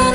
I